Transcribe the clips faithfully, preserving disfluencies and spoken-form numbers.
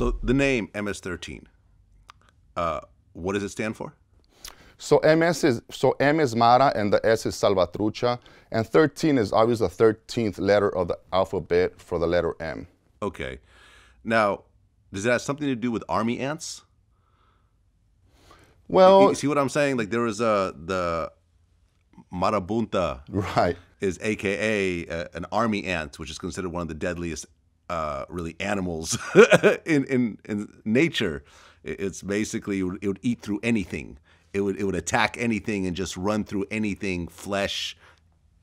So the name M S thirteen, uh, what does it stand for? So M S is, so M is Mara and the S is Salvatrucha, and thirteen is obviously the thirteenth letter of the alphabet for the letter M. Okay. Now, does that have something to do with army ants? Well, you, you see what I'm saying? Like there was a, the Marabunta, right, is A K A uh, an army ant, which is considered one of the deadliest uh, really animals in, in, in nature. It's basically, it would, it would eat through anything. It would, it would attack anything and just run through anything, flesh,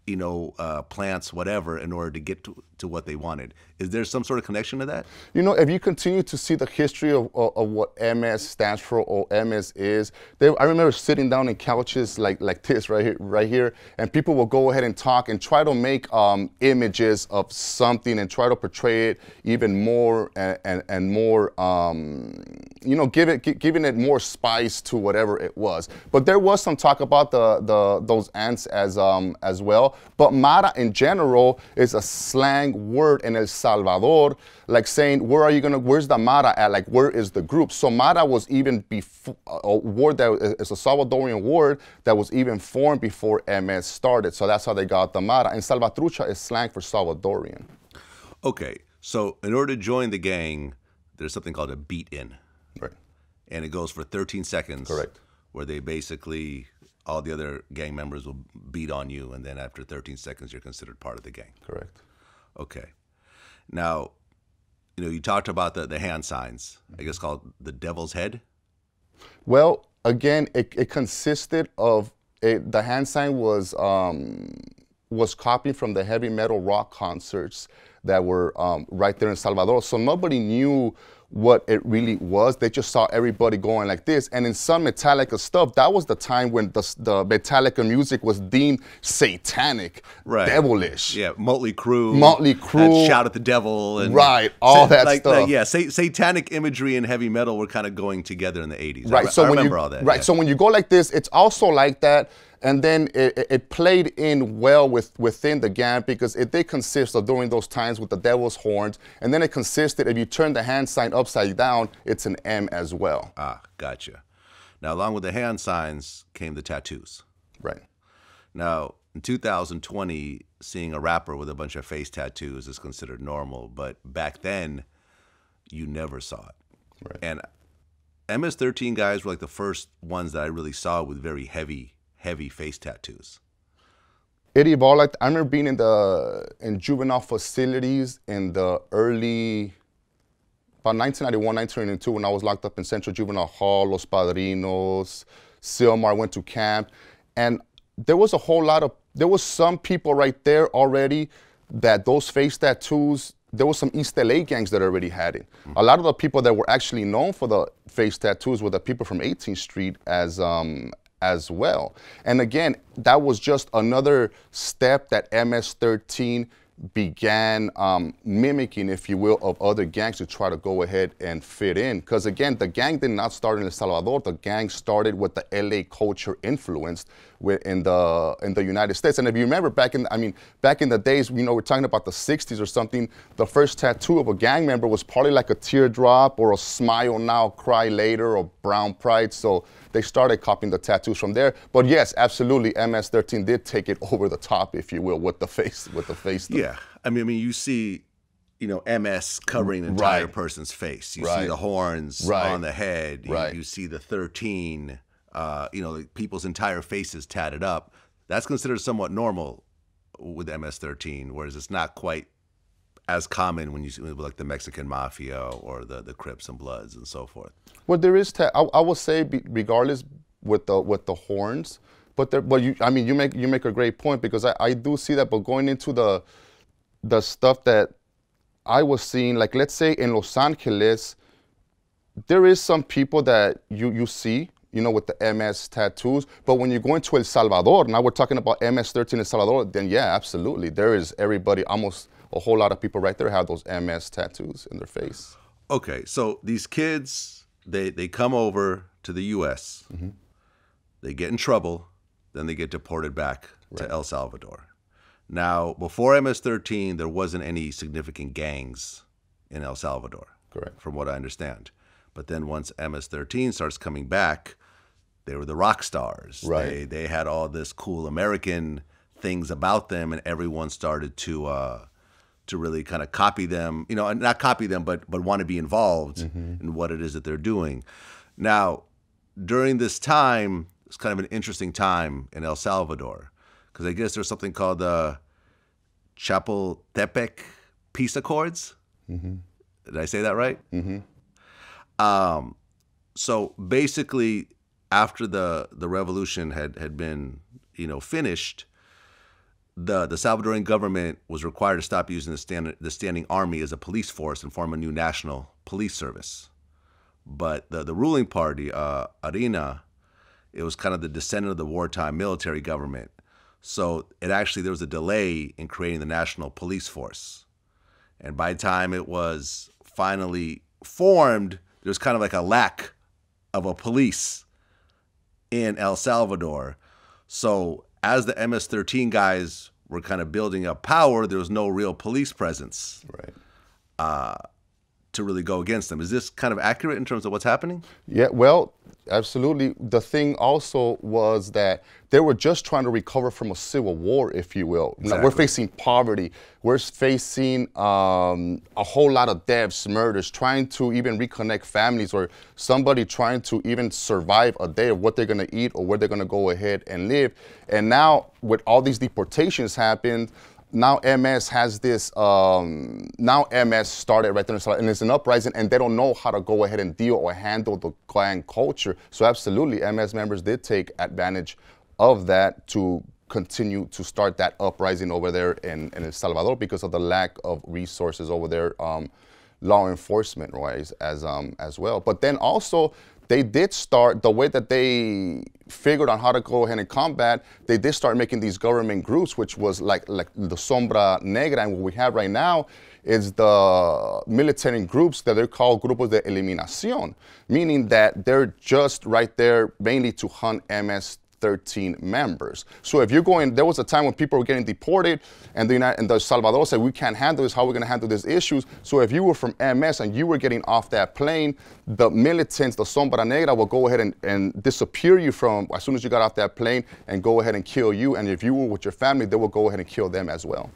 you know, uh, plants, whatever, in order to get to, to what they wanted. Is there some sort of connection to that? You know, if you continue to see the history of, of, of what M S stands for or M S is, they, I remember sitting down in couches like, like this right here, right here, and people will go ahead and talk and try to make um, images of something and try to portray it even more and, and, and more, um, you know, give it, giving it more spice to whatever it was. But there was some talk about the, the, those ants as, um, as well. But Mara in general is a slang word in El Salvador, like saying, where are you gonna, where's the Mara at? Like, where is the group? So Mara was even before, a word that is a Salvadorian word that was even formed before M S started. So that's how they got the Mara. And Salvatrucha is slang for Salvadorian. Okay, so in order to join the gang, there's something called a beat in. Right. And it goes for thirteen seconds. Correct. Where they basically, all the other gang members will beat on you, and then after thirteen seconds, you're considered part of the gang. Correct. Okay. Now, you know, you talked about the, the hand signs, I guess called the devil's head? Well, again, it, it consisted of, it, the hand sign was, um, was copied from the heavy metal rock concerts that were um, right there in Salvador. So nobody knew what it really was. They just saw everybody going like this. And in some Metallica stuff, that was the time when the, the Metallica music was deemed satanic, right, devilish. Yeah, Motley Crue. Motley Crue. And Shout at the Devil. And right, all that like, stuff. Like, yeah, sa satanic imagery and heavy metal were kind of going together in the eighties. Right, I, so I remember you, all that. Right, yeah. So when you go like this, it's also like that. And then it, it played in well with, within the gang because it did consist of during those times with the devil's horns. And then it consisted, if you turn the hand sign upside down, it's an M as well. Ah, gotcha. Now, along with the hand signs came the tattoos. Right. Now, in two thousand twenty, seeing a rapper with a bunch of face tattoos is considered normal. But back then, you never saw it. Right. And M S thirteen guys were like the first ones that I really saw with very heavy heavy face tattoos. It evolved. Like, I remember being in the in juvenile facilities in the early, about nineteen ninety-one, nineteen ninety-two, when I was locked up in Central Juvenile Hall, Los Padrinos, Silmar. I went to camp, and there was a whole lot of, there was some people right there already that those face tattoos, there was some East L A gangs that already had it. Mm-hmm. A lot of the people that were actually known for the face tattoos were the people from eighteenth street as, um, as well. And again, that was just another step that M S thirteen began um, mimicking, if you will, of other gangs to try to go ahead and fit in. Because again, the gang did not start in El Salvador. The gang started with the L A culture influenced in the in the United States. And if you remember back in, I mean, back in the days, you know, we're talking about the sixties or something. The first tattoo of a gang member was probably like a teardrop or a smile now, cry later, or brown pride. So they started copying the tattoos from there. But yes, absolutely, M S thirteen did take it over the top, if you will, with the face, with the face stuff. Yeah, I mean, I mean, you see, you know, M S covering an entire right. person's face. You right. see the horns right. on the head. Right. You, you see the thirteen. Uh, you know, like people's entire faces tatted up. That's considered somewhat normal with M S thirteen, whereas it's not quite as common when you see like the Mexican Mafia or the, the Crips and Bloods and so forth. Well, there is, ta I, I will say, be, regardless with the with the horns, but there, but you, I mean, you make you make a great point because I, I do see that. But going into the the stuff that I was seeing, like let's say in Los Angeles, there is some people that you you see, you know, with the M S tattoos. But when you go into El Salvador, now we're talking about M S thirteen in El Salvador, then yeah, absolutely, there is everybody almost. A whole lot of people right there have those M S tattoos in their face. Okay, so these kids, they, they come over to the U S, mm-hmm. they get in trouble, then they get deported back right. to El Salvador. Now, before M S thirteen, there wasn't any significant gangs in El Salvador. Correct. From what I understand. But then once M S thirteen starts coming back, they were the rock stars. Right. They, they had all this cool American things about them, and everyone started to uh, to really kind of copy them. You know, and not copy them, but but want to be involved mm-hmm. in what it is that they're doing. Now, during this time, it's kind of an interesting time in El Salvador, because I guess there's something called the Chapultepec Peace Accords. Mm-hmm. Did I say that right? Mm-hmm. Um, so basically, after the the revolution had had been you know finished, the the Salvadoran government was required to stop using the stand the standing army as a police force and form a new national police service. But the the ruling party, uh, ARENA, it was kind of the descendant of the wartime military government. So it actually, there was a delay in creating the national police force. And by the time it was finally formed, there's kind of like a lack of a police in El Salvador. So as the M S thirteen guys were kind of building up power, there was no real police presence. Right. Uh, to really go against them. Is this kind of accurate in terms of what's happening? Yeah, well, absolutely. The thing also was that they were just trying to recover from a civil war, if you will. Exactly. Now, we're facing poverty. We're facing um, a whole lot of deaths, murders, trying to even reconnect families, or somebody trying to even survive a day of what they're going to eat or where they're going to go ahead and live. And now with all these deportations happened, now M S has this, um, now M S started right there, and it's an uprising, and they don't know how to go ahead and deal or handle the clan culture. So absolutely, M S members did take advantage of that to continue to start that uprising over there in, in El Salvador because of the lack of resources over there, um, law enforcement-wise as, um, as well. But then also, they did start, the way that they figured on how to go ahead and combat, they did start making these government groups, which was like, like the Sombra Negra. And what we have right now is the military groups that they're called Grupos de Eliminación, meaning that they're just right there mainly to hunt M S thirteen members. So if you're going, there was a time when people were getting deported, and the United, and the Salvador said, we can't handle this, how are we going to handle these issues? So if you were from M S and you were getting off that plane, the militants, the Sombra Negra, will go ahead and, and disappear you from, as soon as you got off that plane, and go ahead and kill you. And if you were with your family, they will go ahead and kill them as well.